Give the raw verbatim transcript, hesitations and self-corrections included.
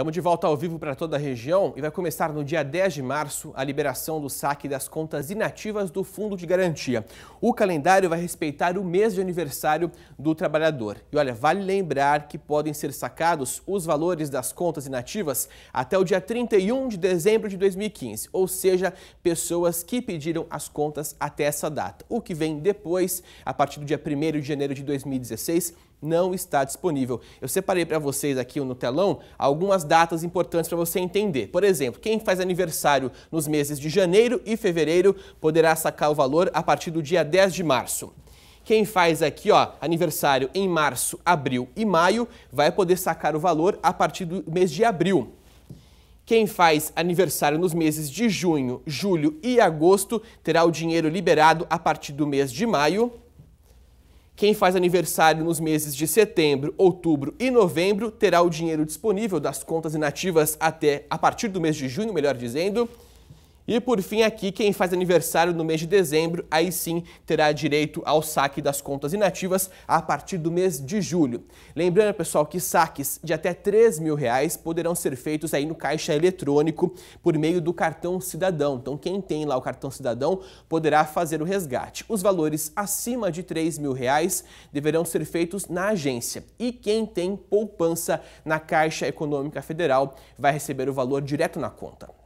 Estamos de volta ao vivo para toda a região e vai começar no dia dez de março a liberação do saque das contas inativas do Fundo de Garantia. O calendário vai respeitar o mês de aniversário do trabalhador. E olha, vale lembrar que podem ser sacados os valores das contas inativas até o dia trinta e um de dezembro de dois mil e quinze, ou seja, pessoas que pediram as contas até essa data. O que vem depois, a partir do dia primeiro de janeiro de dois mil e dezesseis, não está disponível. Eu separei para vocês aqui no telão algumas datas importantes para você entender. Por exemplo, quem faz aniversário nos meses de janeiro e fevereiro poderá sacar o valor a partir do dia dez de março. Quem faz aqui, ó, aniversário em março, abril e maio vai poder sacar o valor a partir do mês de abril. Quem faz aniversário nos meses de junho, julho e agosto terá o dinheiro liberado a partir do mês de maio. Quem faz aniversário nos meses de setembro, outubro e novembro terá o dinheiro disponível das contas inativas até a partir do mês de junho, melhor dizendo. E por fim aqui, quem faz aniversário no mês de dezembro, aí sim terá direito ao saque das contas inativas a partir do mês de julho. Lembrando, pessoal, que saques de até três mil reais poderão ser feitos aí no caixa eletrônico por meio do cartão cidadão. Então quem tem lá o cartão cidadão poderá fazer o resgate. Os valores acima de três mil reais deverão ser feitos na agência. E quem tem poupança na Caixa Econômica Federal vai receber o valor direto na conta.